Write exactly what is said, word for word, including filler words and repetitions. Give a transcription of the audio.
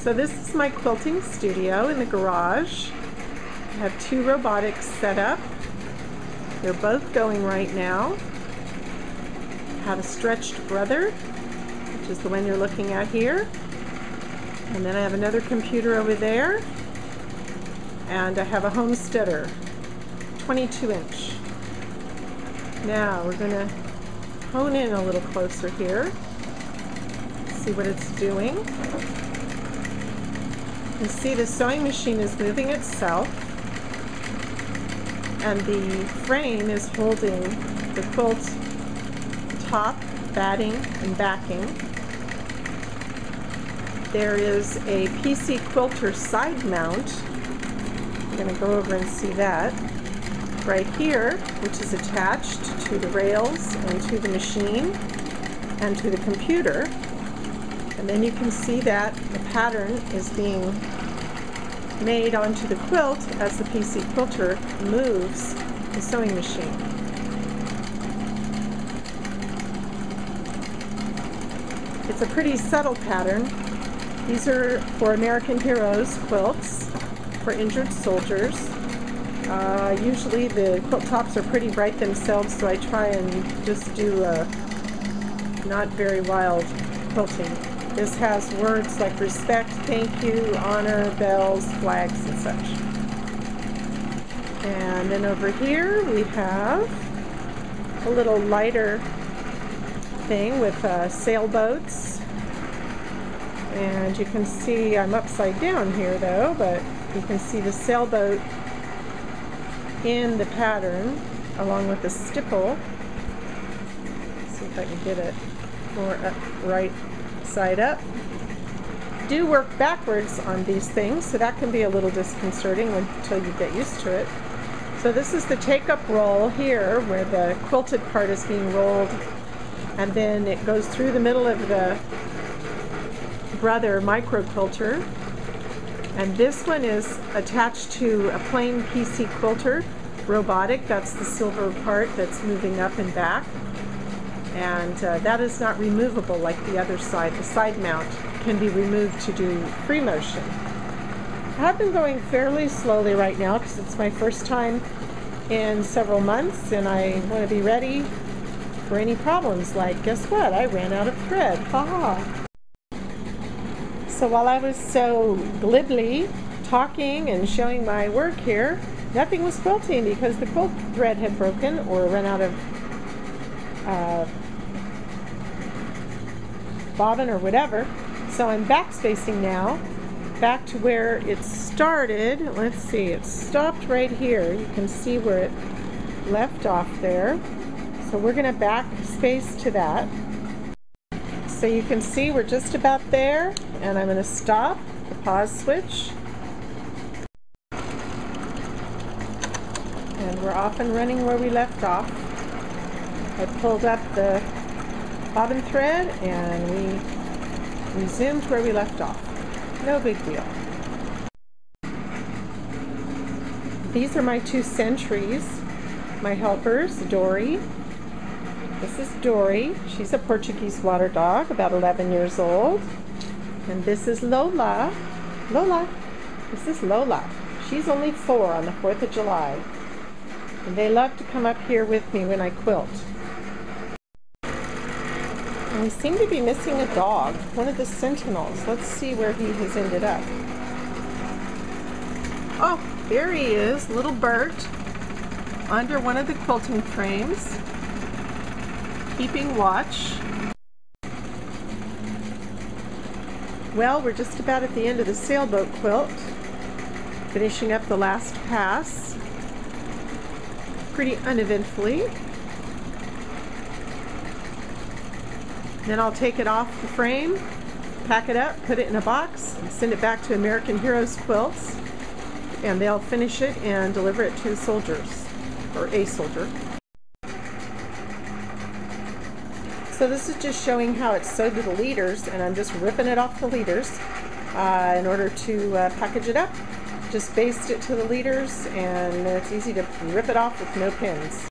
So this is my quilting studio in the garage. I have two robotics set up. They're both going right now. I have a stretched brother, which is the one you're looking at here. And then I have another computer over there. And I have a Homesteader, twenty-two inch. Now we're gonna hone in a little closer here, see what it's doing. You see the sewing machine is moving itself, and the frame is holding the quilt top, batting, and backing. There is a P C Quilter side mount. I'm going to go over and see that right here, which is attached to the rails and to the machine and to the computer. And then you can see that the pattern is being made onto the quilt as the P C Quilter moves the sewing machine. It's a pretty subtle pattern. These are for American Heroes quilts for injured soldiers. Uh, usually the quilt tops are pretty bright themselves, so I try and just do a not very wild quilting. This has words like respect, thank you, honor, bells, flags, and such. And then over here we have a little lighter thing with uh, sailboats. And you can see, I'm upside down here though, but you can see the sailboat in the pattern along with the stipple. Let's see if I can get it more up right. Side up. Do work backwards on these things, so that can be a little disconcerting until you get used to it. So this is the take-up roll here, where the quilted part is being rolled, and then it goes through the middle of the Brother MicroQuilter, and this one is attached to a plain P C Quilter robotic. That's the silver part that's moving up and back. And uh, that is not removable like the other side. The side mount can be removed to do free motion. I have been going fairly slowly right now because it's my first time in several months, and I want to be ready for any problems like, guess what, I ran out of thread, haha. So while I was so glibly talking and showing my work here, nothing was quilting because the quilt thread had broken or run out of Uh, bobbin or whatever. So I'm backspacing now, back to where it started. Let's see, it stopped right here. You can see where it left off there. So we're going to backspace to that. So you can see we're just about there, and I'm going to stop the pause switch. And we're off and running where we left off. I pulled up the bobbin thread and we resumed where we left off. No big deal. These are my two sentries, my helpers, Dory. This is Dory. She's a Portuguese water dog, about eleven years old. And this is Lola. Lola. This is Lola. She's only four on the fourth of July. And they love to come up here with me when I quilt. We seem to be missing a dog, one of the sentinels. Let's see where he has ended up. Oh, there he is, little Bert, under one of the quilting frames, keeping watch. Well, we're just about at the end of the sailboat quilt, finishing up the last pass pretty uneventfully. Then I'll take it off the frame, pack it up, put it in a box, and send it back to American Heroes Quilts, and they'll finish it and deliver it to the soldiers, or a soldier. So this is just showing how it's sewed to the leaders, and I'm just ripping it off the leaders uh, in order to uh, package it up. Just baste it to the leaders, and it's easy to rip it off with no pins.